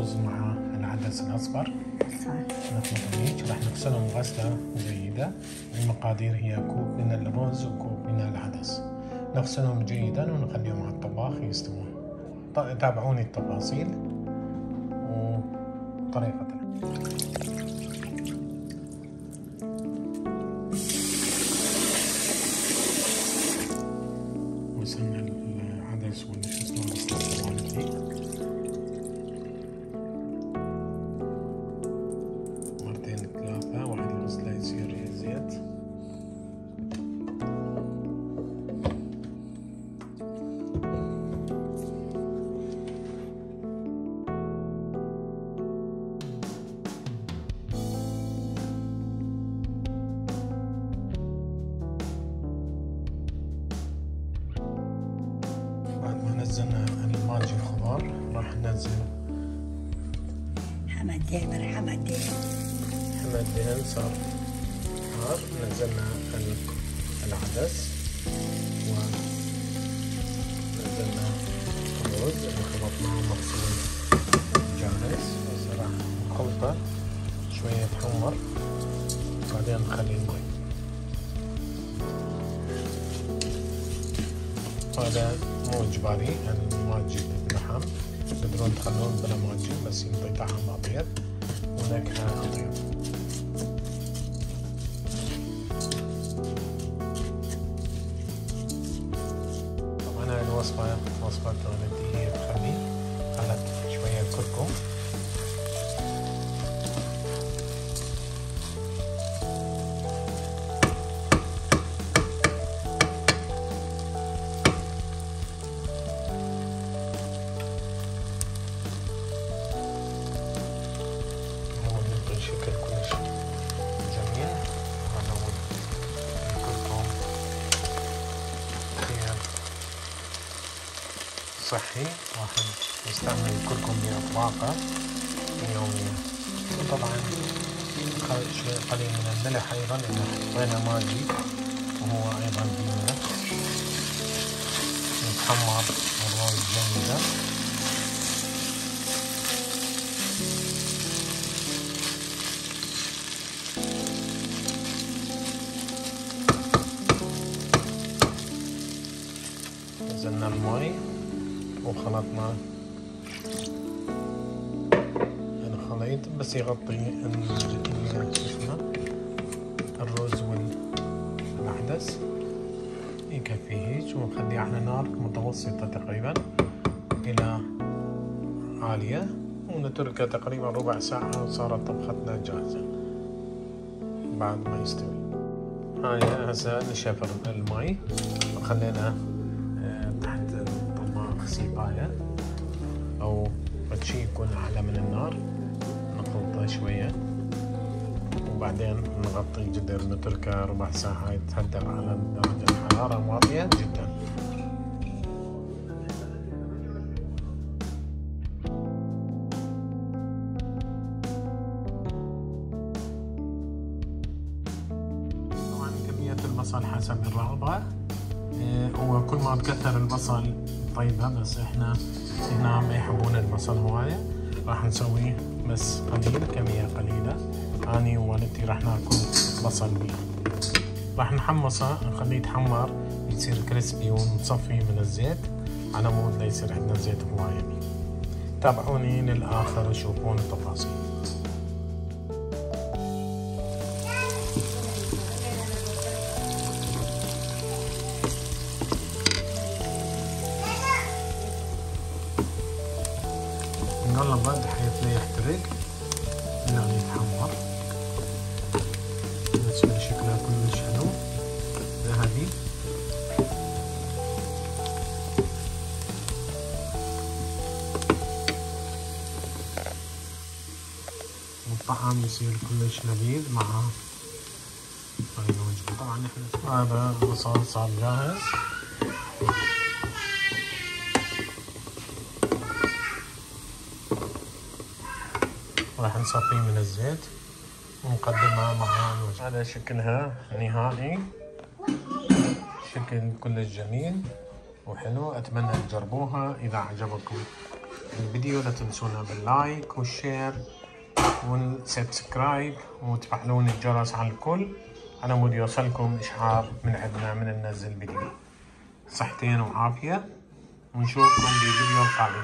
الرز مع العدس الأصفر. نخلطهم راح نغسلهم غسلة جيدة. المقادير هي كوب من الرز وكوب من العدس. نغسلهم جيدا ونخليهم على الطباخ يستوون. تابعوني التفاصيل وطريقة وصلنا العدس والشسنة نزلنا الماجي الخضار. راح ننزل حمد دهن صار حار. نزلنا العدس ونزلنا الرز اللي خلطناه مغسول جاهز. بس راح نخلطه شوية يتحمر بعدين نخليه المي. هذا مو اجباري الماجي باللحم، تقدرون تخلون بلا ماجي بس ينطي طعم أبيض ونكهة أبيض. طبعا هاي الوصفة وصفة والدتي، هي تخلي خلت شوية كركم شكل كلش جميل. ونزود الكركم خيار صحي، واحد يستعمل الكركم بأطباقه اليومية. وطبعا شوي قليل من الملح أيضا، إذا حطينا ماجي وهو أيضا بالملح. يتحمر الرز جيدا. نزلنا الماء وخلطنا الخليط بس يغطي الرز والعدس، يكفي هيك. ونخليه على نار متوسطة تقريبا إلى عالية، ونتركه تقريبا ربع ساعة وصارت طبختنا جاهزة بعد ما يستوي. هاي هسه نشف الماء وخلينا تحت الطباخ سيباية أو شي يكون أعلى من النار. نخلطه شوية وبعدين نغطي الجدر، نتركه ربع ساعة يتهدر على درجة حرارة واطية جدا. طبعا كمية البصل حسب الرغبة، هو كل ما تكثر البصل طيبها، بس احنا هنا ما يحبون البصل هواية. راح نسوي بس قليل، كمية قليلة. أنا ووالدتي راح ناكل بصل بيه. راح نحمصه، نخليه يتحمر يصير كريسبي ونصفي من الزيت على مود لا يصير عندنا زيت هواية بيه. تابعوني للآخر وشوفون التفاصيل. نقلبه بحيث لا يحترق، يعني يتحمر. بالنسبة شكلها كلش حلو ذهبي. والطعم يصير كلش لذيذ مع هاي الوجبة. طبعا احنا هذا البصل صار جاهز. راح نصفيه من الزيت ونقدمها مع الوجبة. هذا شكلها نهائي، شكل كلش جميل وحلو. أتمنى تجربوها إذا عجبكم. الفيديو، لا تنسونا باللايك والشير والسبسكرايب وتفعلون الجرس على الكل على مود يوصلكم اشعار من عندنا من ننزل فيديو. صحتين وعافيه ونشوفكم بالفيديو القادم.